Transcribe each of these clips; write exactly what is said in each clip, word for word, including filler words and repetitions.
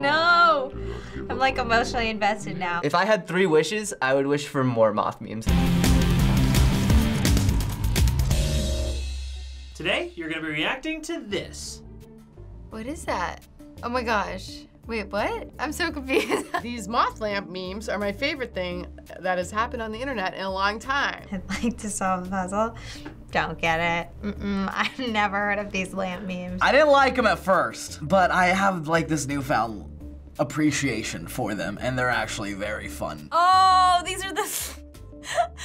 No! I'm like emotionally invested now. If I had three wishes, I would wish for more moth memes. Today, you're gonna be reacting to this. What is that? Oh my gosh. Wait, what? I'm so confused. These moth lamp memes are my favorite thing that has happened on the internet in a long time. I'd like to solve the puzzle. Don't get it. Mm-mm, I've never heard of these lamp memes. I didn't like them at first, but I have like this newfound appreciation for them, and they're actually very fun. Oh, these are the...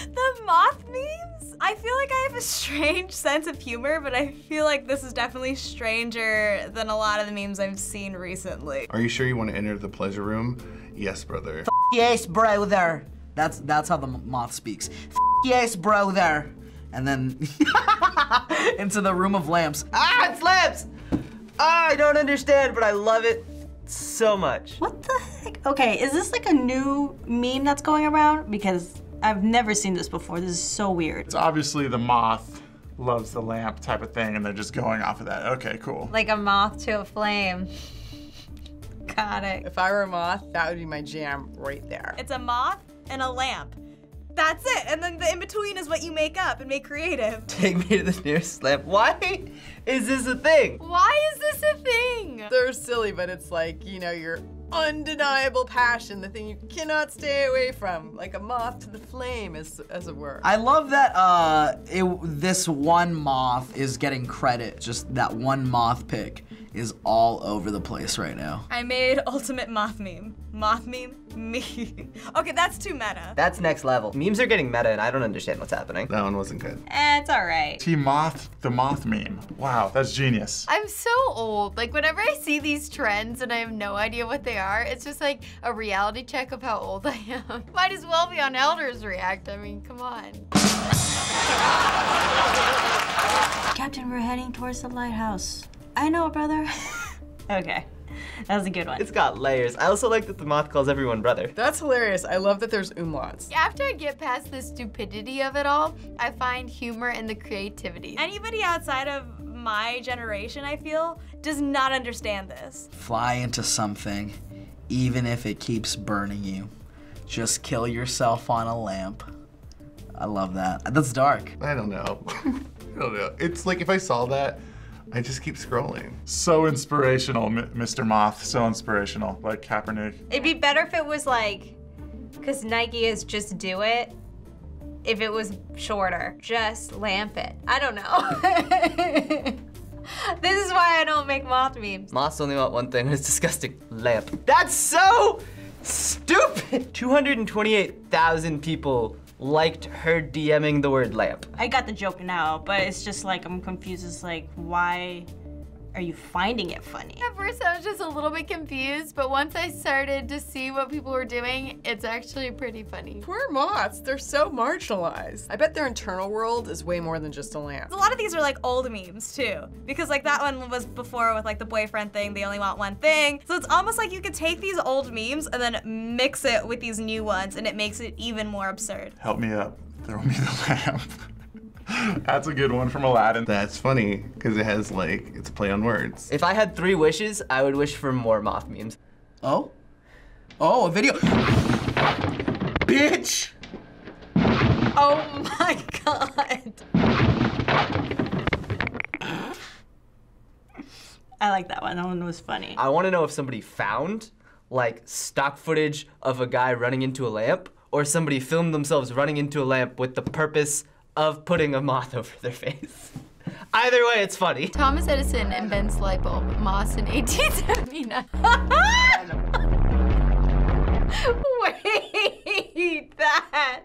the moth memes? I feel like I have a strange sense of humor, but I feel like this is definitely stranger than a lot of the memes I've seen recently. Are you sure you want to enter the pleasure room? Yes, brother. F yes, brother. That's that's how the moth speaks. F yes, brother. And then into the room of lamps. Ah, it's lamps! Ah, I don't understand, but I love it so much. What the heck? Okay, is this like a new meme that's going around? Because I've never seen this before. This is so weird. It's obviously the moth loves the lamp type of thing, and they're just going off of that. Okay, cool. Like a moth to a flame. Got it. If I were a moth, that would be my jam right there. It's a moth and a lamp. That's it. And then the in-between is what you make up and make creative. Take me to the nearest lamp. Why is this a thing? Why is this a thing? They're silly, but it's like, you know, you're undeniable passion, the thing you cannot stay away from, like a moth to the flame, as, as it were. I love that uh, it, this one moth is getting credit. Just that one moth pick is all over the place right now. I made ultimate moth meme. Moth meme, me. Okay, that's too meta. That's next level. Memes are getting meta and I don't understand what's happening. That one wasn't good. Eh, it's all right. Team Moth, the moth meme. Wow, that's genius. I'm so old. Like whenever I see these trends and I have no idea what they are, it's just like a reality check of how old I am. Might as well be on Elders React. I mean, come on. Captain, we're heading towards the lighthouse. I know, brother. Okay, that was a good one. It's got layers. I also like that the moth calls everyone brother. That's hilarious. I love that there's umlauts. After I get past the stupidity of it all, I find humor in the creativity. Anybody outside of my generation, I feel, does not understand this. Fly into something, even if it keeps burning you. Just kill yourself on a lamp. I love that. That's dark. I don't know. I don't know. It's like if I saw that, I just keep scrolling. So inspirational, Mister Moth. So inspirational, like Kaepernick. It'd be better if it was like, because Nike is just do it, if it was shorter. Just lamp it. I don't know. This is why I don't make moth memes. Moths only want one thing, and it's disgusting. Lamp. That's so stupid! two hundred twenty-eight thousand people liked her DMing the word lamp. I got the joke now, but it's just like, I'm confused. It's like, why are you finding it funny? At first I was just a little bit confused, but once I started to see what people were doing, it's actually pretty funny. Poor moths, they're so marginalized. I bet their internal world is way more than just a lamp. A lot of these are like old memes too, because like that one was before with like the boyfriend thing, they only want one thing. So it's almost like you could take these old memes and then mix it with these new ones and it makes it even more absurd. Help me up, throw me the lamp. That's a good one from Aladdin. That's funny, because it has like, it's a play on words. If I had three wishes, I would wish for more moth memes. Oh? Oh, a video. Bitch! Oh my God. I like that one, that one was funny. I wanna know if somebody found like stock footage of a guy running into a lamp, or somebody filmed themselves running into a lamp with the purpose of putting a moth over their face. Either way, it's funny. Thomas Edison invents light bulb, moths in eighteen seventy-nine. Wait, that,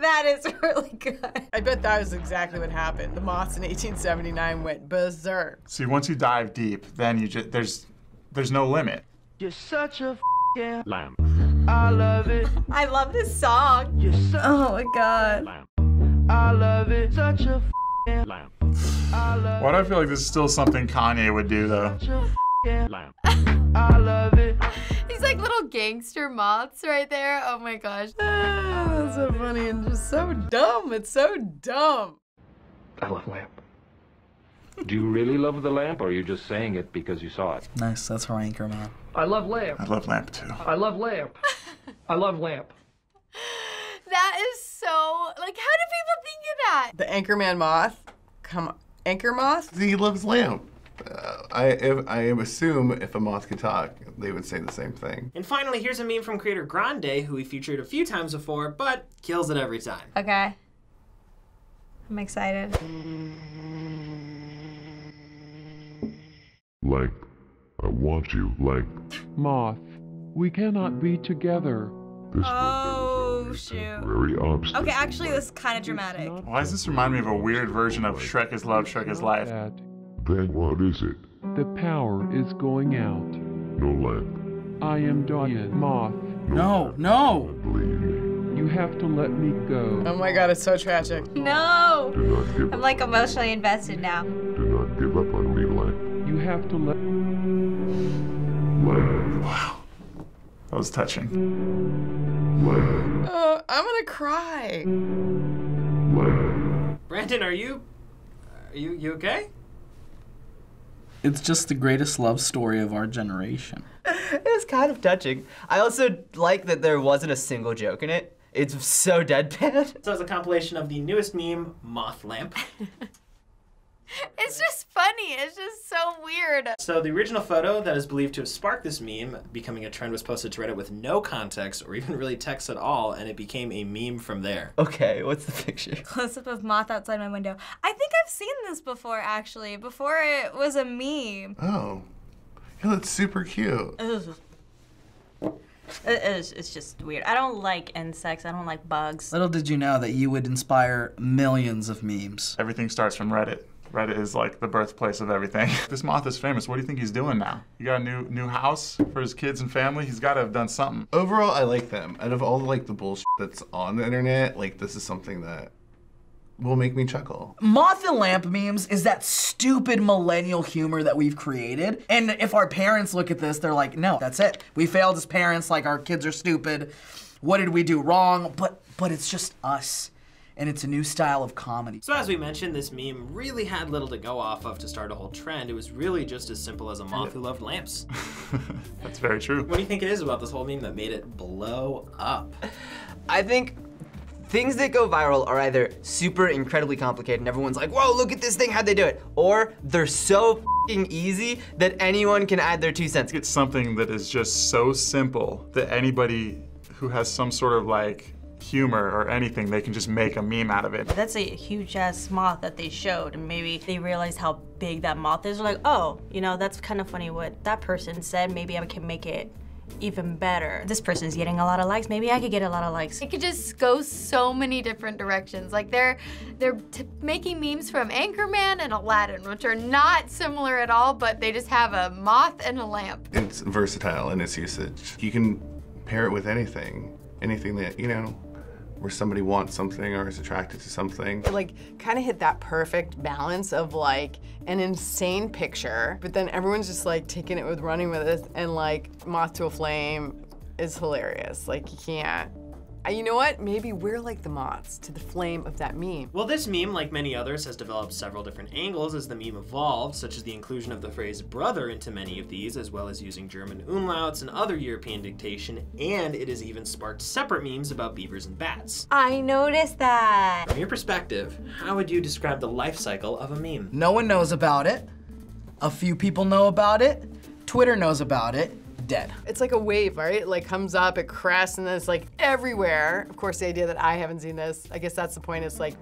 that is really good. I bet that was exactly what happened. The moths in eighteen seventy-nine went berserk. See, once you dive deep, then you just, there's, there's no limit. You're such a f***ing lamb. I love it. I love this song. You're so oh my God. Lamb. I love it. Such a f***ing lamp. Why do I feel like this is still something Kanye would do, though? Such a f***ing lamp. I love it. He's like little gangster moths right there. Oh my gosh. Ah, that's so funny and just so dumb. It's so dumb. I love lamp. Do you really love the lamp, or are you just saying it because you saw it? Nice, that's her anchor, man. I love lamp. I love lamp, too. I love lamp. I love lamp. That is so... Like, how do people think of that? The Anchorman moth? Come on. Anchor moth? He loves lamp. Uh, I, if, I assume if a moth could talk, they would say the same thing. And finally, here's a meme from creator Grande, who we featured a few times before, but kills it every time. Okay. I'm excited. Like, I want you, like... Moth, we cannot be together. This oh, shoot. Okay, actually, this is kind of dramatic. Why does this remind me of a weird version of Shrek is Love, Shrek is Life? Then what is it? The power is going out. No lamp. I am dying, Moth. No, no! no. You have to let me go. Oh my god, it's so tragic. No! Do not give I'm like emotionally invested now. Do not give up on me, lamp. You have to let... Lamp. Wow. That was touching. Uh, I'm gonna cry. Brandon, are you, are you, you okay? It's just the greatest love story of our generation. It was kind of touching. I also like that there wasn't a single joke in it. It's so deadpan. So it's a compilation of the newest meme, Moth Lamp. It's just funny. It's just so weird. So the original photo that is believed to have sparked this meme becoming a trend was posted to Reddit with no context or even really text at all, and it became a meme from there. Okay, what's the picture? Close-up of moth outside my window. I think I've seen this before, actually. Before it was a meme. Oh. It looks super cute. Ugh. It's, it's just weird. I don't like insects. I don't like bugs. Little did you know that you would inspire millions of memes. Everything starts from Reddit. Reddit is like the birthplace of everything. This moth is famous. What do you think he's doing now? He got a new new house for his kids and family. He's got to have done something. Overall, I like them. Out of all like the bullshit that's on the internet, like this is something that will make me chuckle. Moth and lamp memes is that stupid millennial humor that we've created. And if our parents look at this, they're like, no, that's it. We failed as parents, like our kids are stupid. What did we do wrong? But but it's just us. And it's a new style of comedy. So as we mentioned, this meme really had little to go off of to start a whole trend. It was really just as simple as a moth who loved lamps. That's very true. What do you think it is about this whole meme that made it blow up? I think things that go viral are either super incredibly complicated and everyone's like, whoa, look at this thing, how'd they do it? Or they're so f***ing easy that anyone can add their two cents. It's something that is just so simple that anybody who has some sort of like humor or anything, they can just make a meme out of it. That's a huge ass moth that they showed, and maybe they realized how big that moth is. They're like, oh, you know, that's kind of funny what that person said. Maybe I can make it even better. This person's getting a lot of likes. Maybe I could get a lot of likes. It could just go so many different directions. Like they're they're t making memes from Anchorman and Aladdin, which are not similar at all, but they just have a moth and a lamp. It's versatile in its usage. You can pair it with anything, anything that, you know, where somebody wants something or is attracted to something. It like kind of hit that perfect balance of like an insane picture, but then everyone's just like taking it with running with it, and like moth to a flame is hilarious. Like you can't. You know what? Maybe we're like the moths to the flame of that meme. Well, this meme, like many others, has developed several different angles as the meme evolved, such as the inclusion of the phrase brother into many of these, as well as using German umlauts and other European dictation, and it has even sparked separate memes about beavers and bats. I noticed that. From your perspective, how would you describe the life cycle of a meme? No one knows about it. A few people know about it. Twitter knows about it. Dead. It's like a wave, right? It like comes up, it crashes, and then it's like everywhere. Of course, the idea that I haven't seen this, I guess that's the point. It's like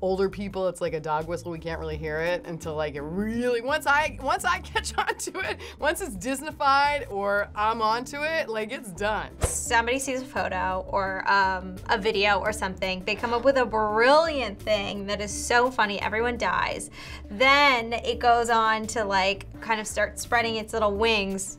older people, it's like a dog whistle. We can't really hear it until like it really, once I once I catch on to it, once it's Disney-fied or I'm onto it, like it's done. Somebody sees a photo or um, a video or something. They come up with a brilliant thing that is so funny, everyone dies. Then it goes on to like kind of start spreading its little wings.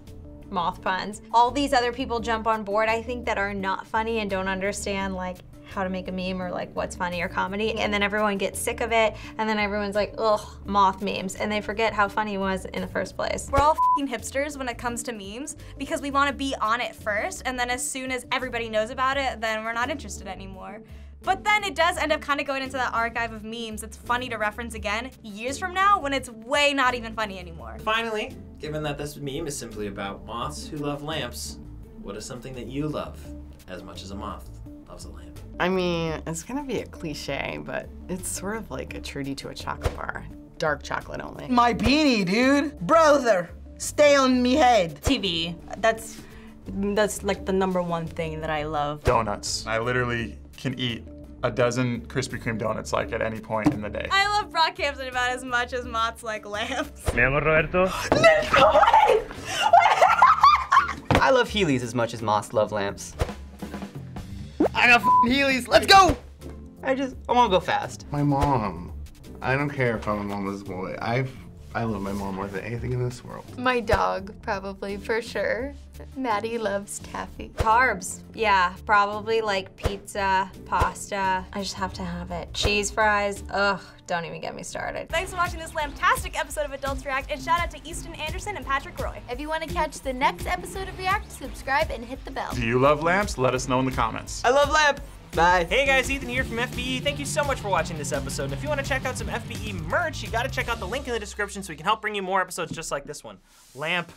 Moth puns. All these other people jump on board, I think, that are not funny and don't understand like how to make a meme or like what's funny or comedy, and then everyone gets sick of it, and then everyone's like, ugh, moth memes, and they forget how funny it was in the first place. We're all f***ing hipsters when it comes to memes because we want to be on it first, and then as soon as everybody knows about it, then we're not interested anymore. But then it does end up kind of going into that archive of memes. It's funny to reference again years from now when it's way not even funny anymore. Finally, given that this meme is simply about moths who love lamps, what is something that you love as much as a moth loves a lamp? I mean, it's gonna be a cliche, but it's sort of like a Trudy to a chocolate bar. Dark chocolate only. My beanie, dude! Brother, stay on me head. T V, that's, that's like the number one thing that I love. Donuts. I literally can eat a dozen Krispy Kreme donuts like at any point in the day. I love Brockhampton about as much as moths like lamps. Me amo Roberto. No way! I love Heelys as much as moths love lamps. I got f***ing Heelys, let's go! I just, I wanna go fast. My mom. I don't care if I'm a mama's boy. I've, I love my mom more than anything in this world. My dog, probably, for sure. Maddie loves Taffy. Carbs, yeah, probably like pizza, pasta. I just have to have it. Cheese fries, ugh, don't even get me started. Thanks for watching this lamtastic episode of Adults React, and shout out to Easton Anderson and Patrick Roy. If you want to catch the next episode of React, subscribe and hit the bell. Do you love lamps? Let us know in the comments. I love lamp. Bye. Hey guys, Ethan here from F B E. Thank you so much for watching this episode. And if you want to check out some F B E merch, you got to check out the link in the description so we can help bring you more episodes just like this one. Lamp.